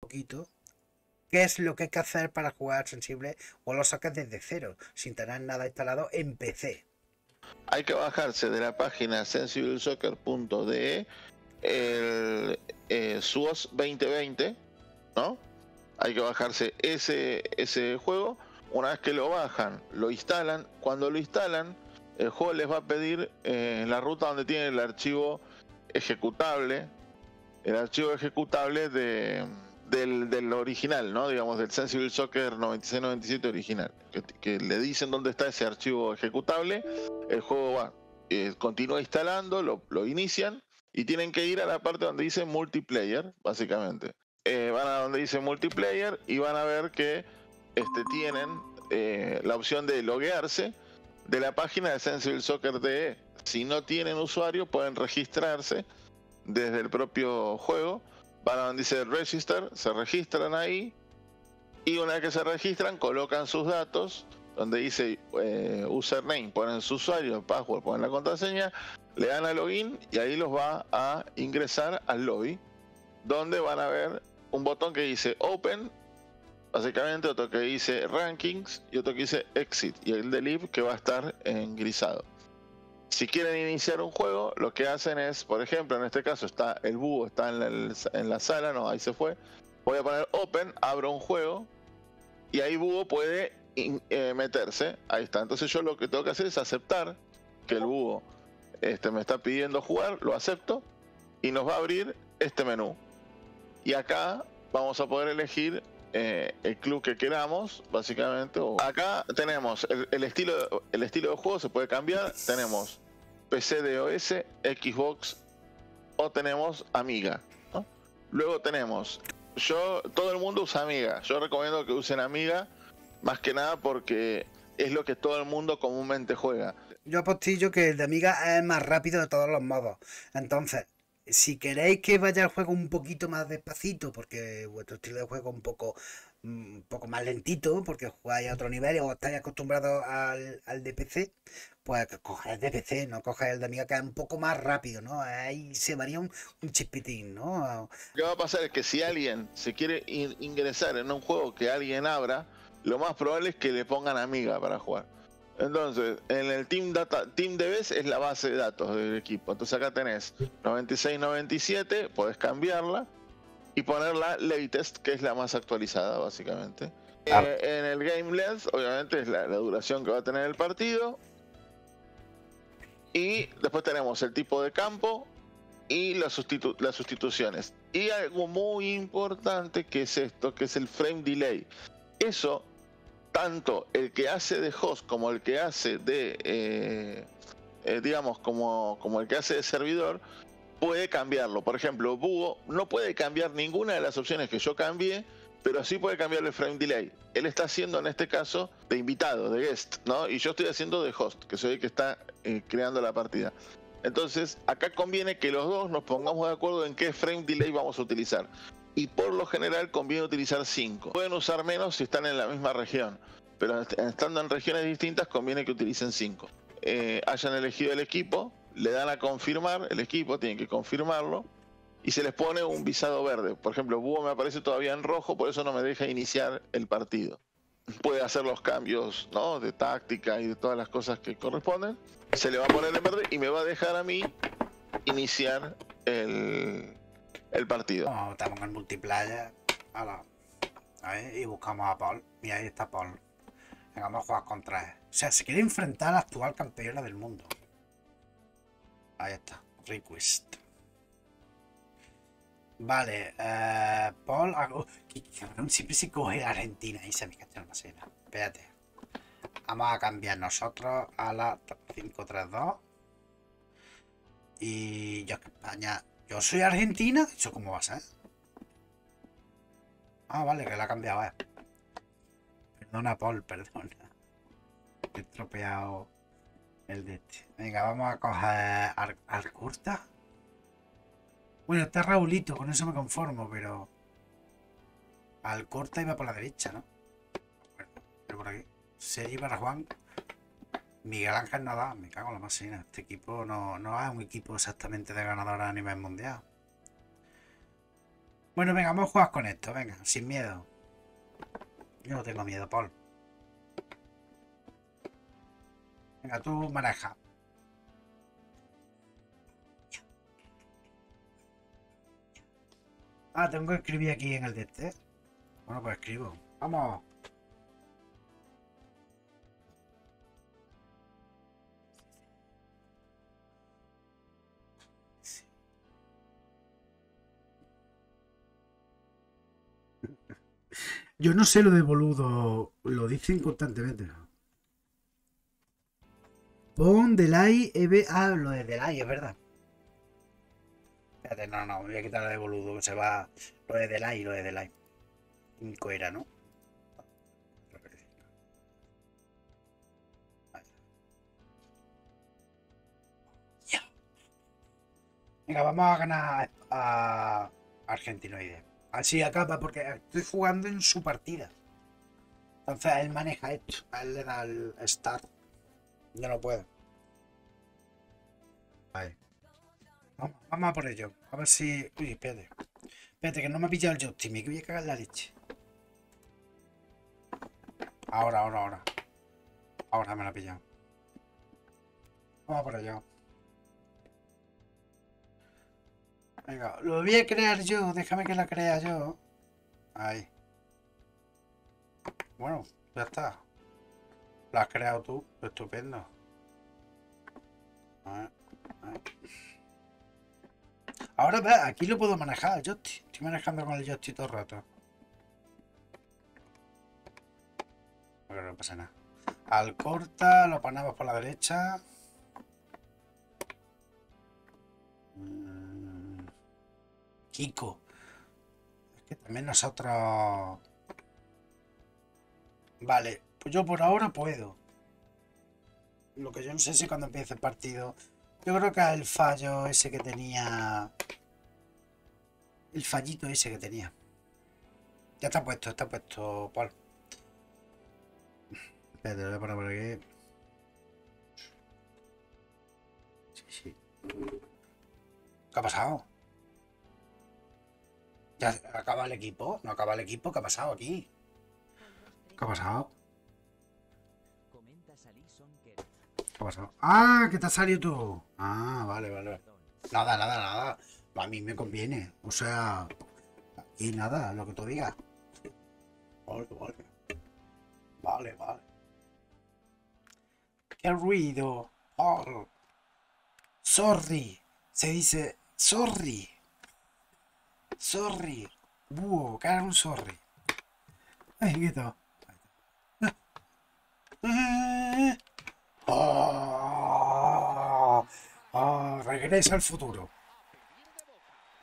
Poquito. ¿Qué es lo que hay que hacer para jugar sensible o lo sacas desde cero, sin tener nada instalado en PC? Hay que bajarse de la página sensiblesoccer.de el SWOS 2020, ¿no? Hay que bajarse ese juego. Una vez que lo bajan, lo instalan. Cuando lo instalan, el juego les va a pedir la ruta donde tiene el archivo ejecutable. El archivo ejecutable del original, ¿no? Digamos, del Sensible Soccer 96-97 original. Que le dicen dónde está ese archivo ejecutable. El juego va, continúa instalando, lo inician. Y tienen que ir a la parte donde dice multiplayer, básicamente. Van a donde dice multiplayer y van a ver que tienen la opción de loguearse de la página de Sensible Soccer DE. Si no tienen usuario, pueden registrarse desde el propio juego. Van a donde dice register, se registran ahí. Y una vez que se registran, colocan sus datos. Donde dice username, ponen su usuario, password, ponen la contraseña. Le dan a login y ahí los va a ingresar al lobby. Donde van a ver un botón que dice Open, básicamente, otro que dice Rankings y otro que dice Exit, y el de Leave que va a estar en grisado. Si quieren iniciar un juego, lo que hacen es, por ejemplo, en este caso está el Búho, está en la sala, no, ahí se fue. Voy a poner Open, abro un juego y ahí Búho puede meterse, ahí está. Entonces yo lo que tengo que hacer es aceptar que el Búho me está pidiendo jugar, lo acepto y nos va a abrir este menú. Y acá vamos a poder elegir el club que queramos, básicamente. Acá tenemos el estilo de juego, se puede cambiar. Tenemos PC de OS, Xbox o tenemos Amiga, ¿no? Luego tenemos, todo el mundo usa Amiga. Yo recomiendo que usen Amiga más que nada porque es lo que todo el mundo comúnmente juega. Yo apostillo que el de Amiga es el más rápido de todos los modos. Entonces, si queréis que vaya el juego un poquito más despacito, porque vuestro estilo de juego es un poco más lentito, porque jugáis a otro nivel o estáis acostumbrados al de PC, pues coger el de PC, no coger el de Amiga, que es un poco más rápido, ¿no? Ahí se varía un chispitín, ¿no? Lo que va a pasar es que si alguien se quiere ingresar en un juego que alguien abra, lo más probable es que le pongan Amiga para jugar. Entonces, en el Team DBs es la base de datos del equipo. Entonces acá tenés 96-97, podés cambiarla y poner la latest, que es la más actualizada, básicamente. En el game length, obviamente, es la duración que va a tener el partido. Y después tenemos el tipo de campo y las sustituciones. Y algo muy importante que es esto, que es el frame delay. Eso, tanto el que hace de host como el que hace de, digamos, como el que hace de servidor, puede cambiarlo. Por ejemplo, Búho no puede cambiar ninguna de las opciones que yo cambié, pero sí puede cambiar el frame delay. Él está haciendo, en este caso, de invitado, de guest, ¿no? Y yo estoy haciendo de host, que soy el que está creando la partida. Entonces, acá conviene que los dos nos pongamos de acuerdo en qué frame delay vamos a utilizar. Y por lo general conviene utilizar 5. Pueden usar menos si están en la misma región, pero estando en regiones distintas conviene que utilicen 5. Hayan elegido el equipo, le dan a confirmar el equipo, tienen que confirmarlo, y se les pone un visado verde. Por ejemplo, Búho me aparece todavía en rojo, por eso no me deja iniciar el partido. Puede hacer los cambios, ¿no?, de táctica y de todas las cosas que corresponden. Se le va a poner en verde y me va a dejar a mí iniciar el partido. No, estamos en el multiplayer. Hola. A ver, y buscamos a Paul. Y ahí está Paul. Venga, vamos a jugar contra él. O sea, se quiere enfrentar a la actual campeona del mundo. Ahí está. Request. Vale. Paul. Siempre se coge a Argentina. Ahí se me cacha la cena. Espérate. Vamos a cambiar nosotros a la 5-3-2. Y yo que España. Yo soy Argentina. ¿Eso cómo va a ser? Ah, vale, que la ha cambiado. Perdona, Paul, perdona. He estropeado el de este. Venga, vamos a coger Al Corta. Bueno, está Raulito, con eso me conformo, pero... Al Corta iba por la derecha, ¿no? Bueno, pero por aquí. Sergi para Juan. Miguel Ángel Nadal, me cago en la masina. Este equipo no es un equipo exactamente de ganadores a nivel mundial. Bueno, venga, vamos a jugar con esto, venga, sin miedo. Yo no tengo miedo, Paul. Venga, tú maneja. Ah, tengo que escribir aquí en el de este. Bueno, pues escribo. ¡Vamos! Yo no sé lo de boludo, lo dicen constantemente. Pon delay, EB. Ah, lo de delay, es verdad. Espérate, no, me voy a quitar la de boludo, que se va. Lo de delay. 5 era, ¿no? Venga, vamos a ganar a Argentinoide. Así acaba, porque estoy jugando en su partida. Entonces él maneja esto. Él le da el start. Yo no puedo. Vale. Vamos a por ello. A ver si... Uy, espérate. Espérate, que no me ha pillado el Jotimi, que voy a cagar la leche. Ahora. Ahora me la ha pillado. Vamos a por ello. Venga, lo voy a crear yo, déjame que la crea yo. Ahí. Bueno, ya está. La has creado tú, estupendo. A ver. Ahora ve, aquí lo puedo manejar, yo estoy manejando con el joystick todo el rato. Pero no pasa nada. Al Corta, lo ponemos por la derecha. Kiko. Es que también nosotros... Vale, pues yo por ahora puedo. Lo que yo no sé si cuando empiece el partido... Yo creo que el fallo ese que tenía... El fallito ese que tenía. Ya está puesto, Paul. Espérate, lo voy a poner por aquí. Sí. ¿Qué ha pasado? ¿Ya acaba el equipo? ¿No acaba el equipo? ¿Qué ha pasado aquí? ¿Qué ha pasado? ¿Qué ha pasado? ¡Ah! ¡Que te has salido tú! Ah, vale. Nada. A mí me conviene. O sea... Y nada, lo que tú digas. Vale. ¡Qué ruido! Oh. Sorry. Se dice... Sorry. Sorry, Búho, que era un sorry. Ay, quieto. Oh, regresa al futuro.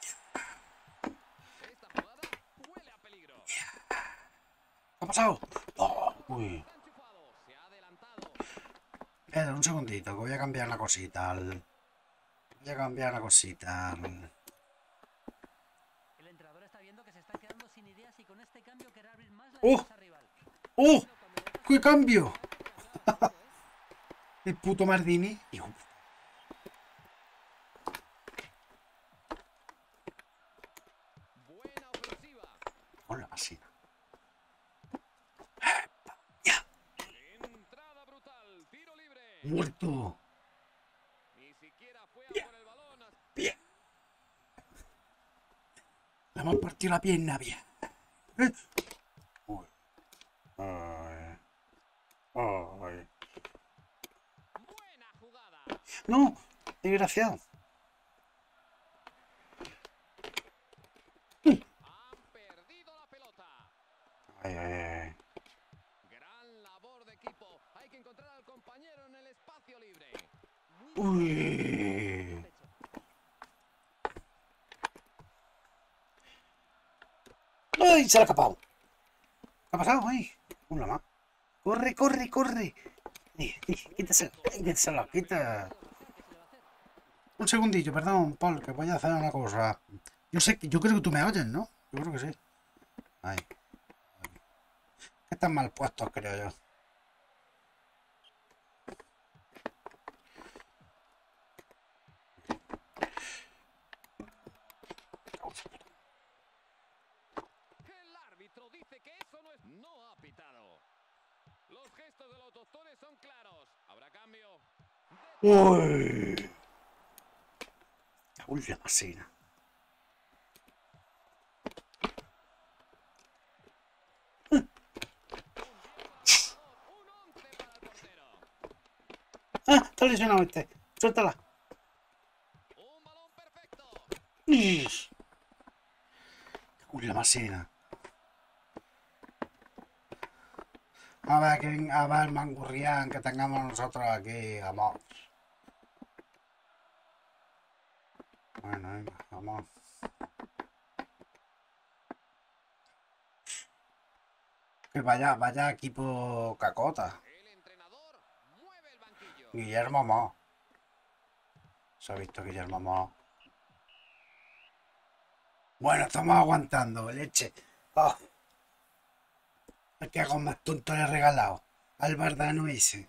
Esta jugada huele a peligro. ¿Qué ha pasado? Uy. Espera, un segundito, que voy a cambiar la cosita. ¡Oh! ¡Qué cambio! El puto Maldini. Buena ofensiva. Hola, así. ¡Ya! Entrada brutal, tiro libre. Muerto. Ni siquiera fue a por el balón. Bien. Le hemos partido la pierna, bien. Ay. Buena jugada. No, desgraciado. Han perdido la pelota. Ay. Gran labor de equipo. Hay que encontrar al compañero en el espacio libre. Uy. Ay, se le ha escapado. ¿Qué ha pasado, güey? Una más. Corre. Quítaselo. Un segundillo, perdón, Paul, que voy a hacer una cosa. Yo creo que tú me oyes, ¿no? Yo creo que sí. Ahí. Están mal puestos, creo yo. árbitro dice que eso no es... No ha pitado. Los gestos de los doctores son claros. Habrá cambio. ¡Uy! ¡Uy, la cena! ¡Ah! Está lesionado este. Suéltala. Un balón perfecto. ¡Uy, la macena! A ver, mangurrián, que tengamos nosotros aquí, vamos. Bueno, venga, vamos. Que vaya, vaya equipo cacota. Guillermo Mo. Se ha visto Guillermo Mo. Bueno, estamos aguantando, leche. Oh. El que hago más tonto le he regalado. Al Bardano ese.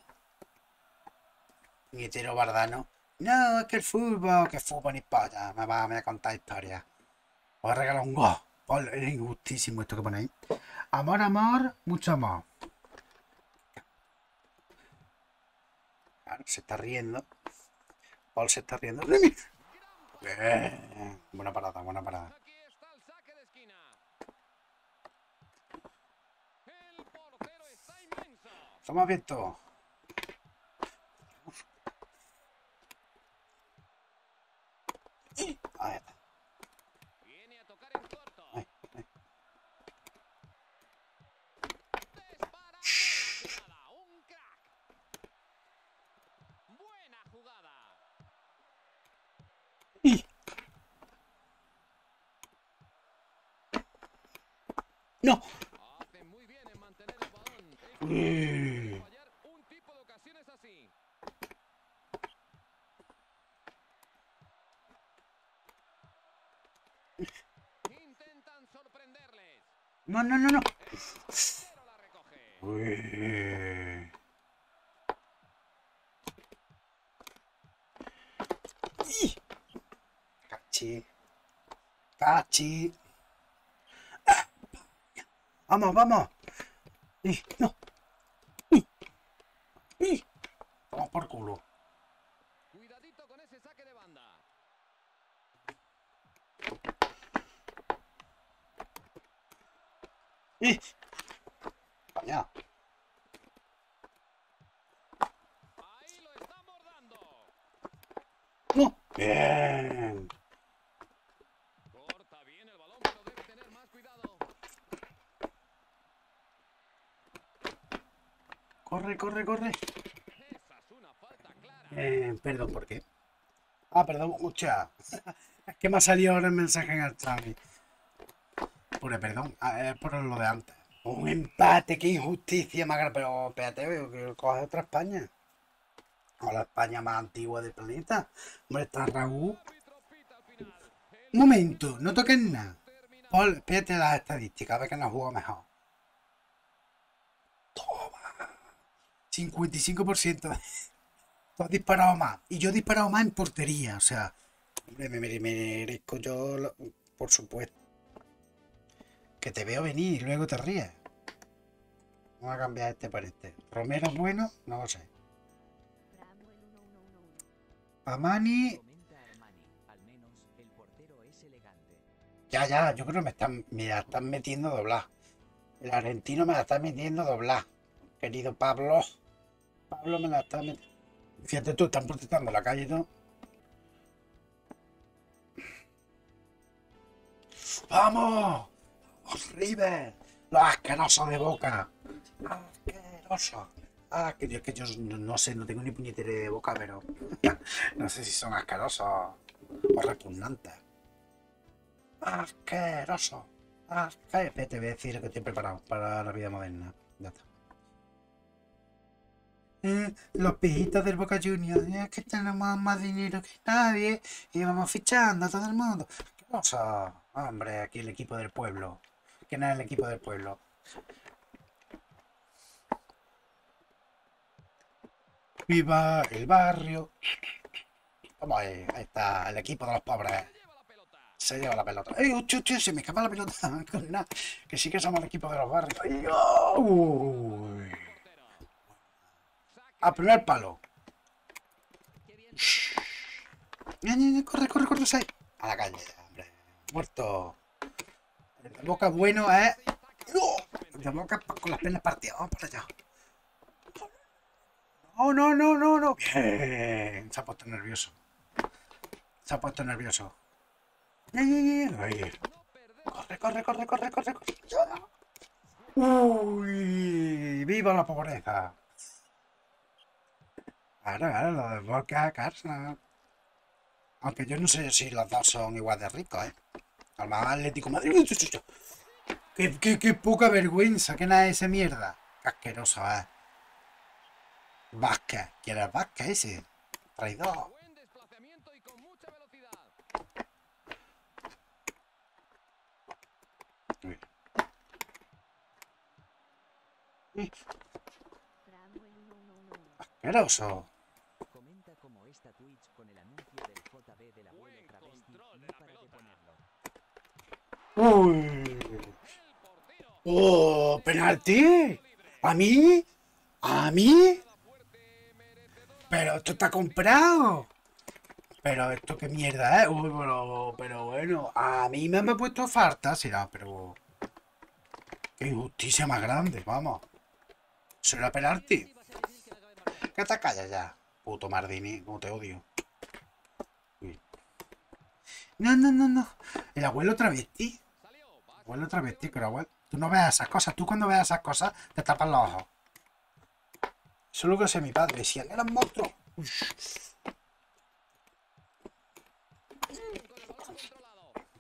Guitero Bardano. No, es que el fútbol. Que fútbol ni polla. Me va a contar historias. Os he regalado un go. Oh, es injustísimo esto que ponéis. Amor, amor, mucho amor. Se está riendo. Paul se está riendo. Buena parada, buena parada. Aquí está el saque de esquina. El portero está inmenso. Estamos abiertos. A ver. Viene a tocar en corto. No. Hace muy bien en mantener el balón. Es fallar un tipo de ocasiones así. Intentan sorprenderles. No, no, no, no. Uy. Cachi. Cachi. Vamos, vamos. No. Vamos por culo. Cuidadito con ese saque de banda. Allá. Ahí lo estamos dando. No. Bien. Corta bien el balón, pero debe tener más cuidado. Corre, corre, corre. Perdón, ¿por qué? Ah, perdón, mucha. Es que me ha salido ahora el mensaje en el chat. Pura, perdón, por lo de antes. Un empate, qué injusticia, Magra. Pero espérate, coge otra España. O la España más antigua del planeta. Hombre, está Raúl. Un momento, no toques nada. Espérate las estadísticas, a ver que nos juega mejor. 55%. Tú has disparado más. Y yo he disparado más en portería. O sea, me merezco yo, por supuesto. Que te veo venir y luego te ríes. Vamos a cambiar este por este. Romero es bueno, no lo sé. Amani. Ya, ya, yo creo que me la están metiendo doblar. El argentino me la está metiendo doblar. Querido Pablo. Pablo me la está metiendo. Fíjate tú, están protestando la calle, ¿no? ¡Vamos! ¡Los River! ¡Los asquerosos de Boca! ¡Asquerosos! Ah, que yo no sé, no tengo ni puñetera de Boca, pero... no sé si son asquerosos o repugnantes. ¡Asquerosos! ¡Asquerosos! Te voy a decir que estoy preparado para la vida moderna. Ya está. Los pijitos del Boca Junior, es que tenemos más dinero que nadie y vamos fichando a todo el mundo. ¿Qué cosa? Hombre, aquí el equipo del pueblo. Que no es el equipo del pueblo. Viva el barrio. Vamos ahí, ahí está, el equipo de los pobres. Se lleva la pelota. ¡Ey, tío! Se me escapa la pelota. Que sí que somos el equipo de los barrios. ¡Uy! A primer palo. Corre, corre, corre. A la calle, hombre. Muerto. De Boca bueno, ¿eh? De Boca con las piernas partidas. Vamos para allá. ¡Oh, no, no, no, no! Bien. Se ha puesto nervioso. Se ha puesto nervioso. Corre, corre, corre, corre, corre, corre. Uy, viva la pobreza. Ahora, lo de Boca, Carsa. Aunque yo no sé si los dos son igual de ricos, ¿eh? Al más Atlético Madrid. Qué poca vergüenza, que nada de esa mierda. Asqueroso, ¿eh? Vasca, ¿quién era Vasca ese? Traidor. Asqueroso. Comenta como esta Twitch con el anuncio del JB de la buena travesti, no para de ponerlo. ¡Uy! ¡Oh! ¡Penalti! ¿A mí? ¿A mí? Pero esto está comprado. Pero esto qué mierda, ¿eh? Uy, pero bueno. A mí me han puesto farta, será, pero... ¡Qué injusticia más grande! Vamos. Será penalti. Que te callas ya. Puto Maldini, como te odio. Uy. No, no, no, no. El abuelo travesti. Abuelo travesti, pero abuelo... Tú no veas esas cosas. Tú cuando veas esas cosas te tapas los ojos. Eso es lo que hace mi padre. Si él era un monstruo.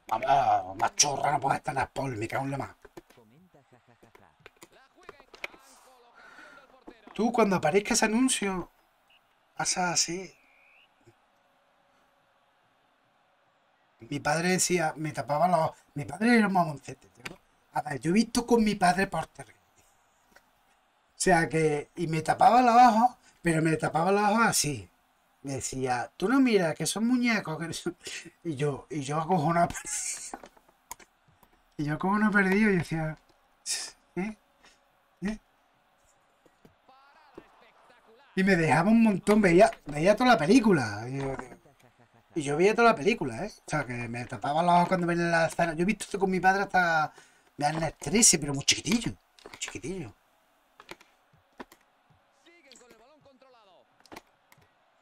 Vamos, más chorra no puede estar en la Paul. Me cago en la más. Tú cuando aparezca ese anuncio, haz así. Mi padre decía, me tapaba los... Mi padre era un mamoncete, tío. A ver, yo he visto con mi padre por terreno. O sea que, y me tapaba los ojos, pero me tapaba los ojos así. Me decía, tú no miras, que son muñecos, que son... Y yo cojo una perdida. Y yo cojo una perdida y decía, ¿eh? ¿Eh? Y me dejaba un montón, veía toda la película. Y yo veía toda la película, ¿eh? O sea que me tapaba los ojos cuando venía la escena. Yo he visto esto con mi padre hasta... Me dan las 13, pero muy chiquitillo, muy chiquitillo.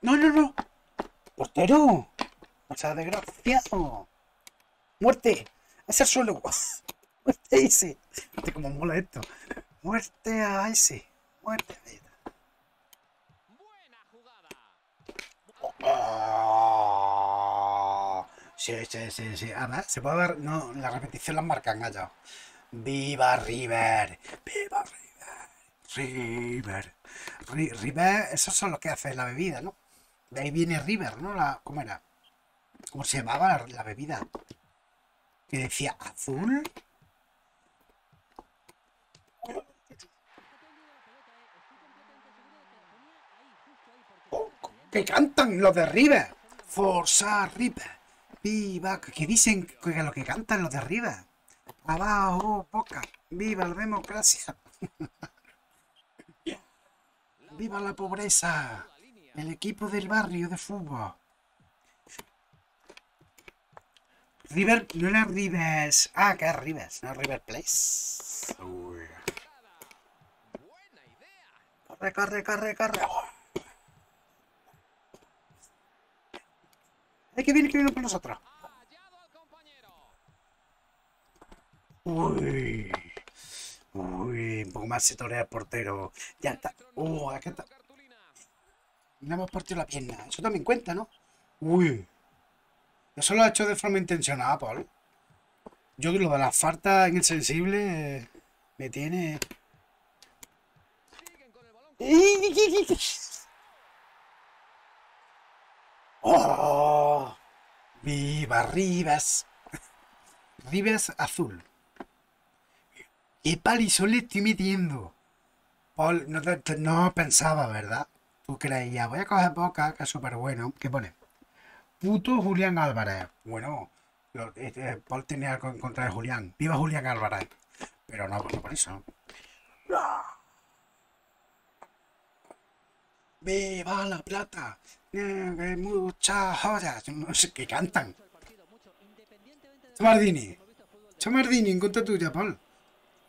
¡No, no, no! ¡Portero! ¡O sea, desgraciado! ¡Muerte! ¡A ese suelo! ¡Muerte a ese! ¡Muerte como mola esto! ¡Muerte a ese! ¡Muerte a ese! ¡Buena jugada! ¡Oh! Sí, sí, sí, sí. Además, se puede ver... No, la repetición la marcan allá. ¡Viva River! ¡Viva River! River. River, esos son los que hacen la bebida, ¿no? De ahí viene River, ¿no? ¿Cómo era? ¿Cómo se llamaba la bebida? Que decía azul. Oh, que cantan los de River. Forza River. Viva. Que dicen que lo que cantan los de River. Abajo, Boca. Viva la democracia. Viva la pobreza. El equipo del barrio de fútbol. River, no era Rivers. Ah, que es Rivers, no River Place. Uy. Corre, corre, corre, corre. Hay que viene por nosotros. Uy. Uy, un poco más se torea el portero. Ya está. Aquí está. No hemos partido la pierna. Eso también cuenta, ¿no? Uy. Eso lo ha hecho de forma intencionada, Paul. Yo creo que lo de la falta en el sensible me tiene... ¡Oh! ¡Viva Rivas! Rivas azul. ¡Qué palizón le estoy metiendo! Paul, no pensaba, ¿verdad? Tú creías, voy a coger Boca, que es súper bueno. ¿Qué pone? Puto Julián Álvarez. Bueno, Paul tenía algo en contra de Julián. ¡Viva Julián Álvarez! Pero no, bueno, por eso. ¡No! ¡Viva la plata! Muchas horas. No sé qué cantan. Maldini. Maldini en contra tuya, Paul.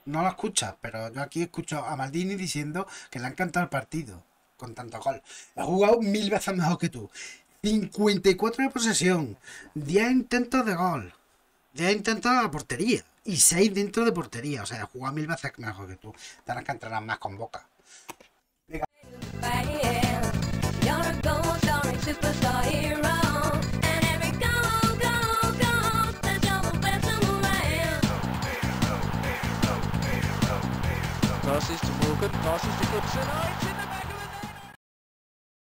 No lo escuchas, pero yo aquí escucho a Maldini diciendo que le ha encantado el partido. Con tanto gol. Ha jugado 1000 veces mejor que tú. 54 de posesión. 10 intentos de gol. 10 intentos de la portería. Y 6 dentro de portería. O sea, ha jugado 1000 veces mejor que tú. Tendrás que entrenar más con Boca. Venga. Passes to Morgan, passes to Goodson.